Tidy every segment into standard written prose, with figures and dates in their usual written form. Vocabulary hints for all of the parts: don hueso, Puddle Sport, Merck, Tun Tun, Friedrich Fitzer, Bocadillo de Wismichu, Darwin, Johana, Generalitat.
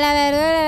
la verdura,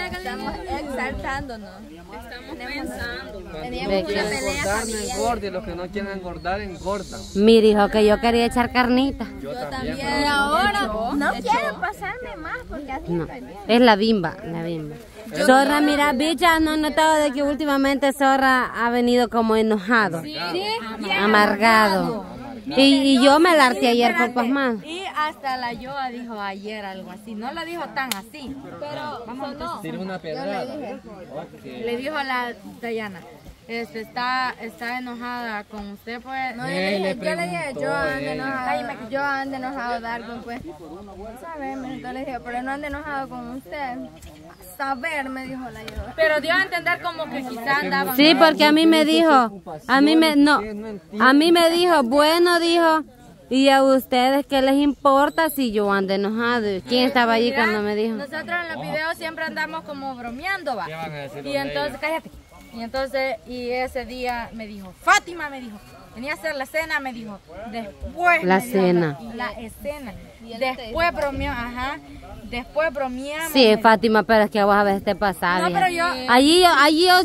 Estamos exaltándonos. Estamos pensando. Engordarme, engorde. Los que no quieren engordar, engordan. Mire, dijo que yo quería echar carnita. Yo también. Y ahora no quiero pasarme más porque así no. Es la bimba, la bimba. Zorra, mira, bicha, ¿no han notado de que últimamente Zorra ha venido como enojado? Sí, amargado. Y yo me la harté ayer por pasmado. Y hasta la Yoa dijo ayer algo así. No lo dijo tan así. Pero vamos a tirar una pedrada. Le dijo a la Dayana. Está enojada con usted, pues. No, yo le dije, yo ando enojada. Yo ando enojado, Darwin, pues. ¿Sabes? Entonces le dije, pero no ando enojado con usted. Saber, me dijo la Yoa. Pero dio a entender como que quizás andaba. Sí, porque a mí me dijo, a mí me dijo, bueno, dijo, y a ustedes qué les importa si yo ando enojado. ¿Quién estaba allí cuando me dijo? Nosotros en los videos siempre andamos como bromeando, va. Y entonces, cállate. Y entonces, y ese día me dijo, Fátima me dijo, venía a hacer la cena, me dijo, después. La cena. La escena. Después bromeó, ajá. Después bromeamos. Sí, Fátima, pero es que vos a veces te pasás. No, pero yo... Allí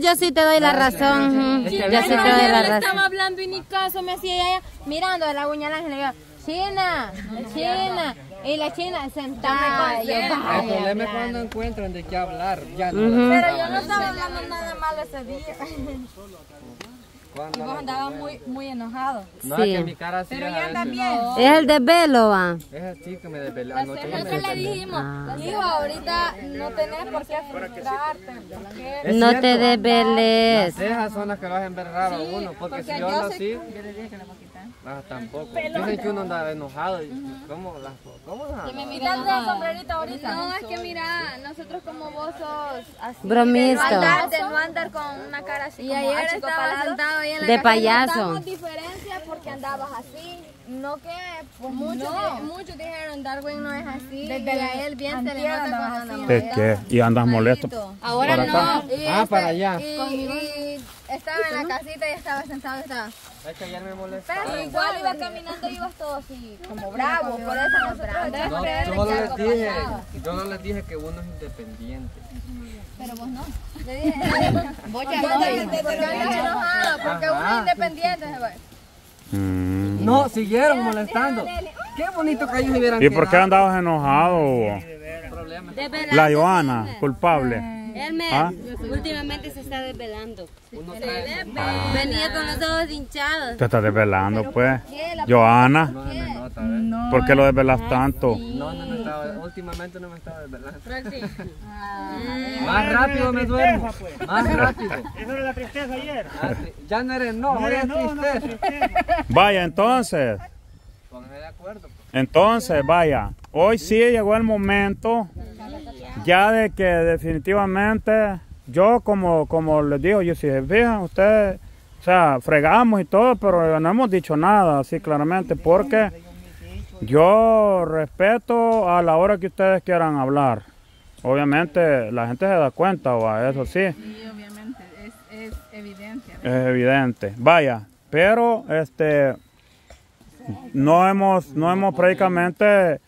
yo sí te doy la razón. Sí, yo sí te doy la razón. Estaba hablando y ni caso me hacía ella mirando de la uña al ángel y le digo, China, China. Y la China sentada. El problema es cuando encuentran de qué hablar. Ya no pero yo no estaba hablando nada malo ese día. Y vos andabas muy enojado. No, sí. Es que mi cara así. Pero ya también. Es el desvelo, va. Es así que me desveló. Nosotros le dijimos, hijo, ahorita no tenés por qué frustrarte. Porque... No cierto, te desveles. Las cejas son las que lo hacen ver raro a uno. Porque si yo ando así. Yo le dije que la poquita. Ah, tampoco. Dicen que uno anda enojado. Y ¿cómo las me miras de sombrerito ahorita? No, es que mira, nosotros como vos sos así. Bromisto. De no andar con una cara así. Y ayer estaba sentado. De payaso. No diferencia porque andabas así. No que, pues muchos dijeron Darwin no es así. Desde la él bien se le nota con así. Y andas molesto. Ahora no. Para allá. Y estaba en la casita y estaba sentado. Es que ayer me molestaba. Pero igual iba caminando y ibas todo así, como bravo. Por eso no bravo. Yo no les dije que uno es independiente. Pero vos no. Le dije, vos ya no. Porque andas enojado, porque uno es independiente. No, siguieron molestando. Qué bonito que ellos hubieran quedado. ¿Y por qué andabas enojado? La Johana, culpable. Él últimamente se está desvelando. Venía con los ojos hinchados. Te estás desvelando, pues. Johana, ¿por qué lo desvelas tanto? Últimamente no me estaba desvelando. Más rápido me duermo. Más rápido. Eso era la tristeza ayer. Ya no eres no, eres tristeza. Vaya, entonces. Pónganse de acuerdo. Entonces, vaya. Hoy sí llegó el momento. Ya de que definitivamente yo como les digo, yo si se fijan ustedes, o sea, fregamos y todo, pero no hemos dicho nada así claramente porque yo respeto a la hora que ustedes quieran hablar. Obviamente la gente se da cuenta, va, eso sí. Sí, obviamente, es evidente. Es evidente, vaya, pero no hemos prácticamente,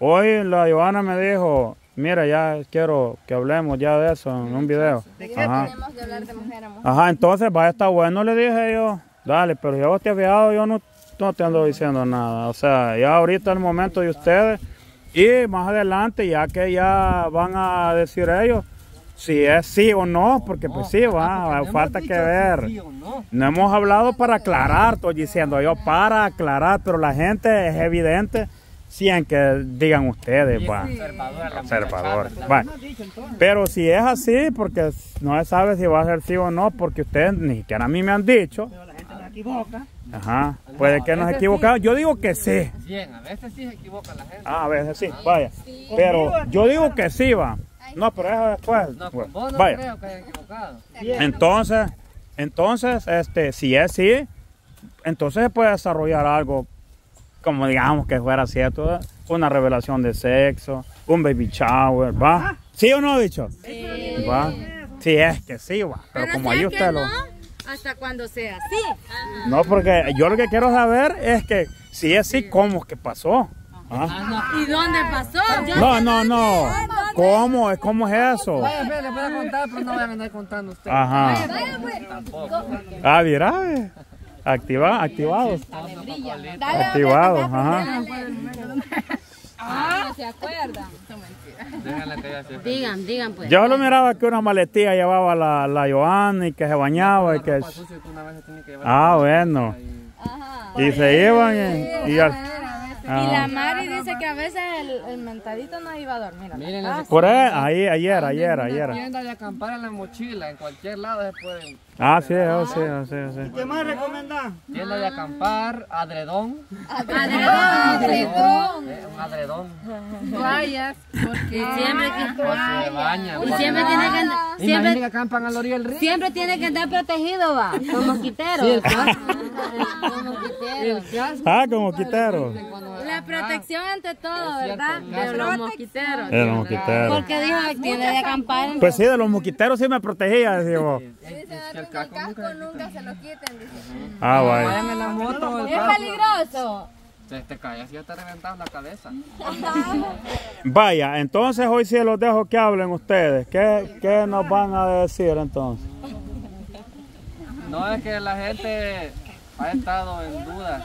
hoy la Johana me dijo, mira, ya quiero que hablemos ya de eso en un video. ¿De qué tenemos que hablar de mujer a mujer? Ajá, entonces va a estar bueno, le dije yo. Dale, pero ya vos te has fijado, yo no te ando diciendo nada. O sea, ya ahorita es el momento de ustedes. Y más adelante, ya que ya van a decir ellos si es sí o no, porque pues sí, va, falta que ver. No hemos hablado para aclarar, estoy diciendo yo, para aclarar, pero la gente es evidente. Si en que digan ustedes, va. Observador. Va. Pero si es así, porque no se sabe si va a ser sí o no, porque ustedes ni siquiera a mí me han dicho. Pero la gente se equivoca. Ajá. Puede que nos equivocamos. Yo digo que sí. A veces sí se equivoca la gente. Ah, a veces sí, vaya. Pero yo digo que sí, va. No, pero eso después. No, vos no creo que hayas equivocado. Entonces, si es sí, entonces se puede desarrollar algo. Como digamos que fuera cierto, una revelación de sexo, un baby shower, ¿va? ¿Sí o no, dicho? Sí. ¿Va? Sí, es que sí, va. Pero como ahí usted lo... Hasta cuando sea así. No, porque yo lo que quiero saber es que si es sí, ¿cómo que pasó? ¿Ah? ¿Y dónde pasó? No, no, no. ¿Cómo? ¿Cómo es eso? Vaya, pues, le voy a contar, pero no voy a andar contando usted. Ajá. Vaya, pues. Tampoco. Ah, mira, activados. Activados, ajá. Ah, no se acuerdan. Digan pues. Yo lo miraba que una maletilla llevaba la Johana y que se bañaba y que... Ah, bueno. Y se iban y... Ah. Y la Mari dice que a veces el mentadito no iba a dormir. Miren, por ahí, ayer. Tienda de acampar en la mochila, en cualquier lado se pueden. Ah, sí, sí. ¿Qué más recomendás? Tienda de acampar, adredón. Un adredón. Toallas, porque siempre se bañan. Y siempre tiene que andar. Siempre acampan a la orilla del río. Siempre tiene que andar protegido, va. Con mosquiteros. Sí, el casco. Ah, con mosquiteros. La protección ante todo, ¿verdad? De los mosquiteros. De los mosquiteros. Porque dijo que tiene de acampar. Pues sí, de los mosquiteros sí me protegía, digo. El casco nunca se lo quiten, dice. Ah, bueno. Vayan en la moto. Es peligroso. Te callas y ya te reventas la cabeza. Vaya, entonces hoy sí los dejo que hablen ustedes. ¿Qué nos van a decir entonces? No, es que la gente ha estado en duda.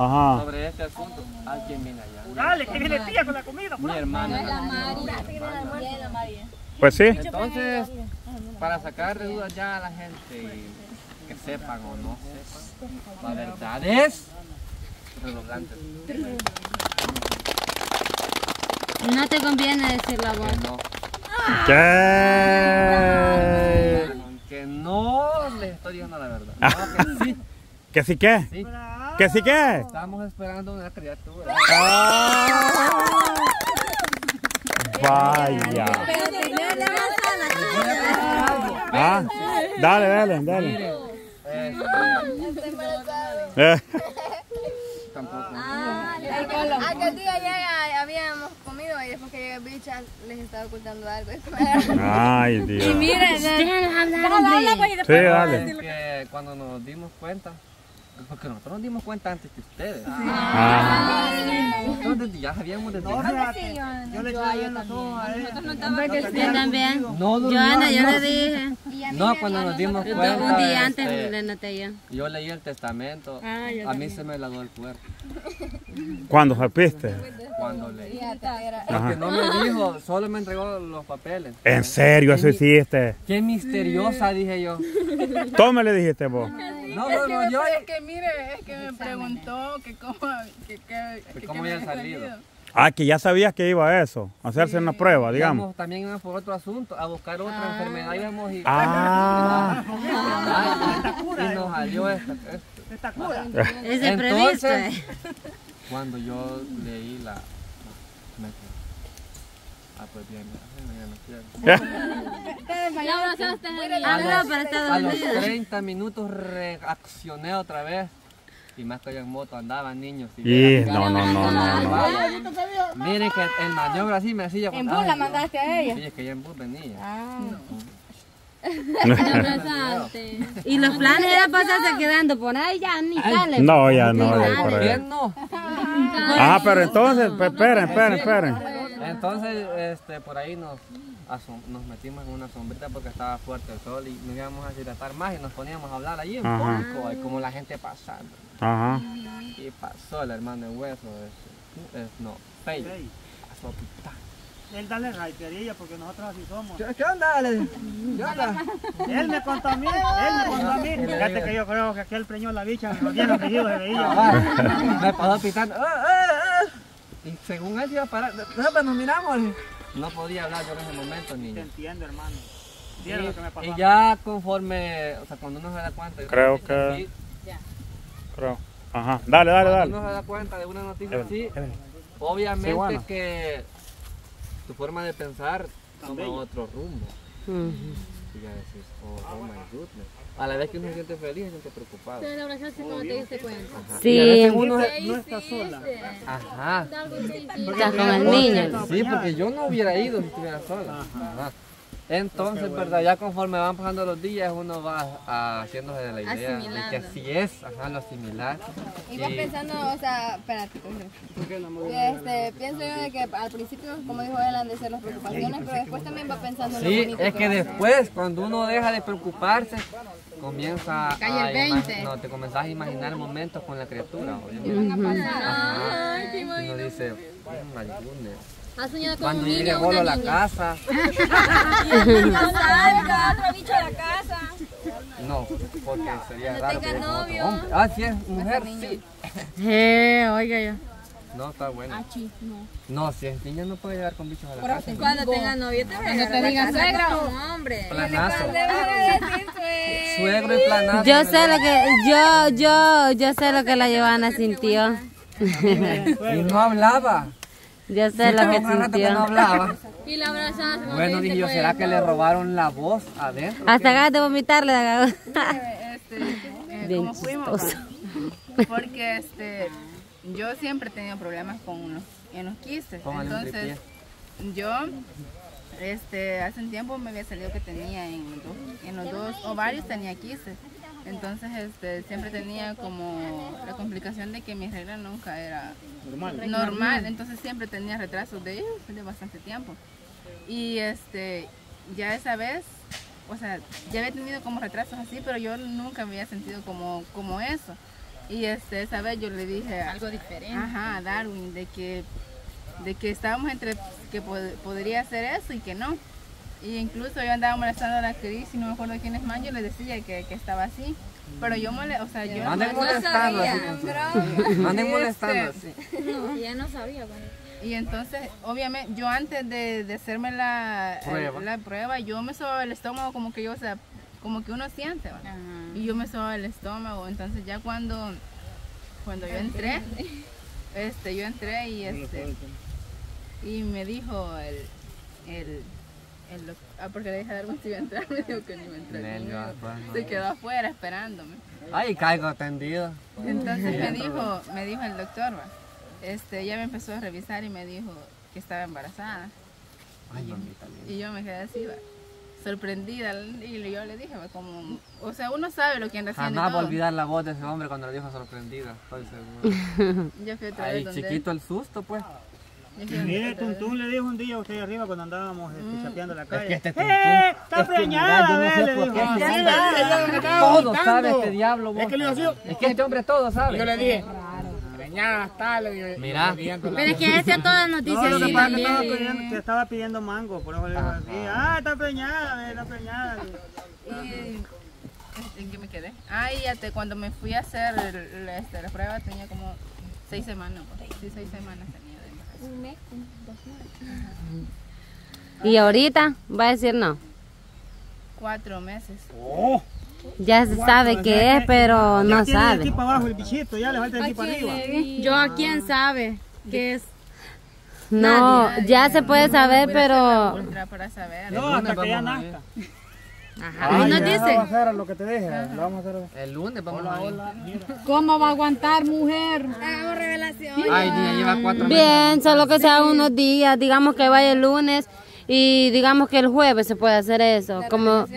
Ajá. Sobre este asunto. ¿Alguien viene allá? Dale, que viene tía con la comida. Mi hermana. Pues sí. Entonces, para sacar de dudas ya a la gente y que sepan o no sepan, la verdad es redoblantes. No te conviene decir la voz. No. ¿Qué? Que no les estoy diciendo la verdad. No, que sí. ¿Que sí qué? Sí. ¿Que sí qué? Estamos esperando una criatura. ¡Ah! Vaya. Ah, dale. Miren, tampoco. Aquel día ya habíamos comido y después que llega Bicha les estaba ocultando algo. Ay, Dios. Y miren, cuando nos dimos cuenta. Porque nosotros nos dimos cuenta antes que ustedes. Sí. Ah. Nosotros ya sabíamos de todo. Yo le eché en los ojos a él. Yo también. Johana, yo le dije. No, cuando nos dimos cuenta. Un día antes le noté yo. Yo leí el testamento. Ah, a mí se me heló el cuerpo. ¿Cuándo supiste? Cuando leí. Porque no me dijo, solo me entregó los papeles. ¿En serio eso hiciste? Qué misteriosa, dije yo. ¿Tú me le dijiste vos? No, yo... Mire, es que me preguntó que cómo había salido. Ah, que ya sabías que iba a eso, a hacerse una prueba, digamos. También íbamos por otro asunto, a buscar otra enfermedad, íbamos y... Ah. Y nos salió esta cura. Entonces, cuando yo leí la... Ah, pues bien, a los 30 minutos reaccioné otra vez. Y más que yo en moto andaban niños. Y no. Miren que el maniobra así me hacía. ¿En bus la mandaste a ella? Sí, es que ella en bus venía. Ah, no. Y los planes era pasarse quedando por ahí ya ni sale. No, ya no. Ah, pero entonces, esperen. Entonces, por ahí nos metimos en una sombrita porque estaba fuerte el sol y nos íbamos a hidratar más y nos poníamos a hablar allí en público, como la gente pasando. Ajá. Y pasó el hermano de hueso, Pei. Pasó pitá. Él dale raiperilla porque nosotros así somos. ¿Qué onda? Él me contó a mí, Fíjate que yo creo que aquel preñó la bicha, me lo tiene apellido de veía. Me pasó pitando. Y según él iba a parar, pues nos miramos. No podía hablar yo en ese momento, niño. Te entiendo, hermano. Dile lo que me pasó. Y ya conforme, o sea, cuando uno se da cuenta. Creo que... Creo. Ajá. Dale. Cuando uno se da cuenta de una noticia así, obviamente que tu forma de pensar toma otro rumbo. Y ya decís, oh my goodness. A la vez que uno se siente feliz, se siente preocupado. Te abrazaste cuando te diste cuenta. Sí. Y a veces uno no está sola. Ajá. Estás con el niño. Sí, porque yo no hubiera ido si estuviera sola. Ajá. Entonces, pues verdad, ya conforme van pasando los días, uno va haciéndose de la idea de que así es, ajá, lo similar. Y vas pensando, o sea, espérate, pienso yo de que al principio, como dijo él, han de ser las preocupaciones, pero después también va pensando. Sí, es que después, cuando uno deja de preocuparse, comienza a te comenzás a imaginar momentos con la criatura. Y van a pasar. Ajá, y uno dice, ¿has soñado con un niño? Cuando llegue Golo a la casa. No salga otro bicho a la casa. No, porque sería raro. No tenga novio. Ah, sí, es mujer, sí. Oiga ya. No, está bueno. Ah, sí, no. No, si es niña no puede llegar con bichos a la casa. Cuando tenga novio te voy a llegar. Cuando te diga suegro. No, hombre. Planazo. Le vas a decir suegro y planazo. Yo sé lo que, yo sé lo que la Johana sintió. Y no hablaba. Ya sé lo que sintió. No hablaba. Y la abrazaba. Bueno, dije yo, ¿será que le robaron la voz adentro? Hasta ganas de vomitarle. Bien chistoso. Porque yo siempre he tenido problemas con en los quistes. Entonces, yo hace un tiempo me había salido que tenía en los dos ovarios tenía quistes. Entonces siempre tenía como la complicación de que mi regla nunca era normal. Entonces siempre tenía retrasos de ellos de bastante tiempo. Y ya esa vez, o sea, ya había tenido como retrasos así, pero yo nunca me había sentido como eso. Y esa vez yo le dije algo diferente a Darwin de que estábamos entre que podría hacer eso y que no. Y incluso yo andaba molestando a la Cris, y no me acuerdo quién es más, yo le decía que estaba así. Pero yo no molestando así. Anden molestando así. No, ya no sabía. Y entonces, obviamente, yo antes de hacerme la prueba, yo me sobaba el estómago como que yo, o sea, como que uno siente, ¿vale? Y yo me sobaba el estómago. Entonces ya cuando yo entré, yo entré y y me dijo porque le dije a Darwin si iba a entrar, me dijo que no iba a entrar. Se quedó afuera esperándome. Ay, caigo tendido. Entonces me dijo el doctor, ella me empezó a revisar y me dijo que estaba embarazada. Ay, mamita linda. Y yo me quedé así, sorprendida, y yo le dije, como, o sea, uno sabe lo que anda haciendo. Jamás voy a olvidar la voz de ese hombre cuando le dijo sorprendida, estoy seguro. Yo fui otra vez donde chiquito el susto, pues. Mire, Tuntún le dijo un día a usted arriba cuando andábamos chapeando la calle. Es que Tuntún, está preñada, le dijo. Todo sabe este diablo, vos. Es que este hombre todo sabe. Yo le dije, preñada, está, le dije. Mirá. Pero es que ese a todas nos dice. No, lo que pasa es que estaba pidiendo mango, por eso le dijo así. Ah, está preñada, está preñada. ¿En qué me quedé? Ay, cuando me fui a hacer la prueba tenía como 6 semanas. Sí, 6 semanas tenía. Un mes, 2 meses. Y ahorita va a decir no. 4 meses. Oh, ya se sabe qué es, pero no sabe. Aquí para abajo el bichito, ya le falta el tipo arriba. Yo a quién sabe qué es. No, nadie, ya se puede saber, pero. Para saber. No, hasta que ya nazca. Ajá. Ahí nos dicen. Vamos a hacer lo que te deje. Vamos a hacer. El lunes vamos a ir. ¿Cómo va a aguantar, mujer? Hagamos revelación. Ay, ya lleva 4 meses. Bien, solo que sea unos días. Digamos que vaya el lunes y digamos que el jueves se puede hacer eso. Como.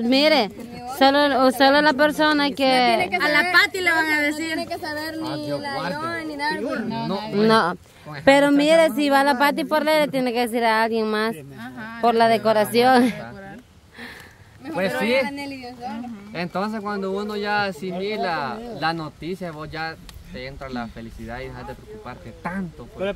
Mire, solo la persona que. A la Pati le van a decir. No tiene que saber ni la John ni nada. No. Pero mire, si va la Pati por ley, le tiene que decir a alguien más. Por la decoración. Pues sí, entonces cuando uno ya asimila la noticia, vos ya te entra la felicidad y dejas de preocuparte tanto. ¿Qué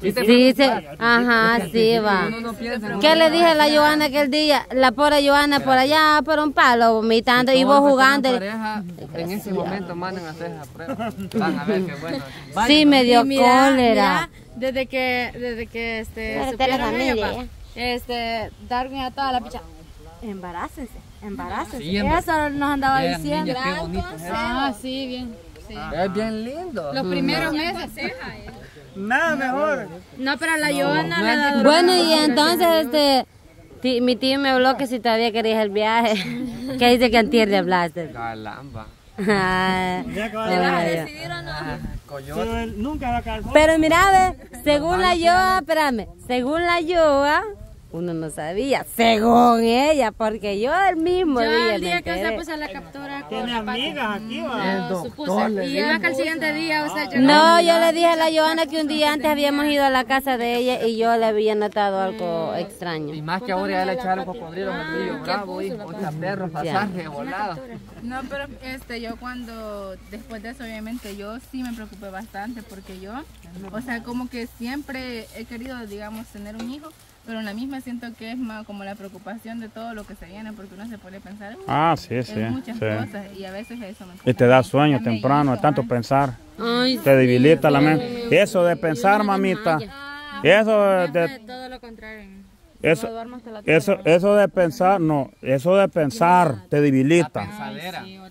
le dije a la Johana aquel día? La pobre Johana por allá, por un palo, vomitando y vos jugando. En ese momento mandan a hacer esa prueba. Van a ver qué bueno. Sí, me dio cólera. Desde que supieron ella, Darwin a toda la picha. Embarácense. Sí, eso nos andaba diciendo. Niña, bonito, sí, bien. Sí. Es bien lindo. Los primeros meses. Nada mejor. No, pero la Johana le da. Bueno, y entonces mi tío me habló que si todavía querías el viaje. Que dice que antier le hablaste. Calamba. ¿Te vas a decidir o no? Coyote. Nunca va a caer. Pero mira, según la Johana, Uno no sabía, según ella, porque yo el mismo día me enteré. Yo el día que se puso a la captura. Tiene amigas aquí, ¿verdad? No, supuse. Y yo que el siguiente día, o sea, yo no, yo le dije a la Johana que un día antes habíamos ido a la casa de ella y yo le había notado algo extraño. Y más que ahora ya le echaron los cocodrilos al río bravo, hijo, los perros, pasajes, volados. No, pero yo cuando, después de eso, obviamente, yo sí me preocupé bastante porque yo, o sea, como que siempre he querido, digamos, tener un hijo. Pero en la misma siento que es más como la preocupación de todo lo que se viene, porque uno se pone a pensar en muchas cosas y a veces eso me preocupa. Y te da sueño temprano, de tanto pensar. Ay, te debilita la mente. Eso de pensar, mamita. Eso de todo lo contrario. Eso de pensar, no, eso de pensar te debilita.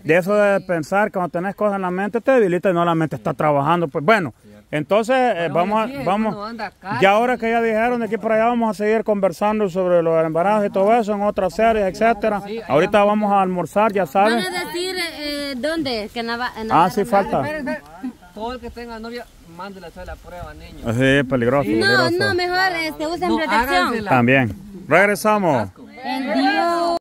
De eso de pensar, cuando tenés cosas en la mente, te debilita y no la mente está trabajando. Pues bueno. Entonces, vamos, ya ahora que ya dijeron de aquí para allá vamos a seguir conversando sobre los embarazos y todo eso en otras series, etcétera. Ahorita vamos a almorzar, ya saben. ¿Van a decir dónde? Que sí falta. Todo el que tenga novia, mándele a hacer la prueba, niño. Sí, peligroso. No, mejor usen protección. También. Regresamos.